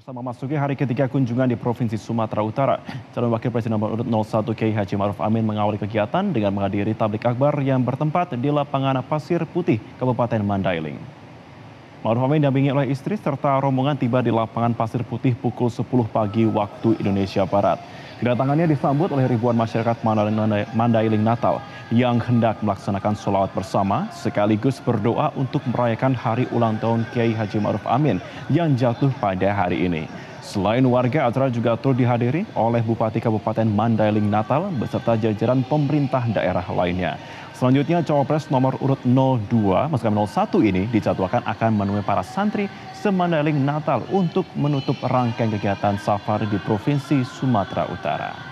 Bersama memasuki hari ketiga kunjungan di Provinsi Sumatera Utara, calon wakil presiden nomor urut 01 K.H. Ma'ruf Amin mengawali kegiatan dengan menghadiri tablik akbar yang bertempat di Lapangan Pasir Putih, Kabupaten Mandailing. Ma'ruf Amin didampingi oleh istri serta rombongan tiba di Lapangan Pasir Putih pukul 10 pagi waktu Indonesia Barat. Kedatangannya disambut oleh ribuan masyarakat Mandailing Natal yang hendak melaksanakan sholawat bersama sekaligus berdoa untuk merayakan hari ulang tahun Kiai Haji Ma'ruf Amin yang jatuh pada hari ini. Selain warga, acara juga turut dihadiri oleh Bupati Kabupaten Mandailing Natal beserta jajaran pemerintah daerah lainnya. Selanjutnya, cawapres nomor urut 01 ini dijadwalkan akan menemui para santri se-Mandailing Natal untuk menutup rangkaian kegiatan safari di Provinsi Sumatera Utara.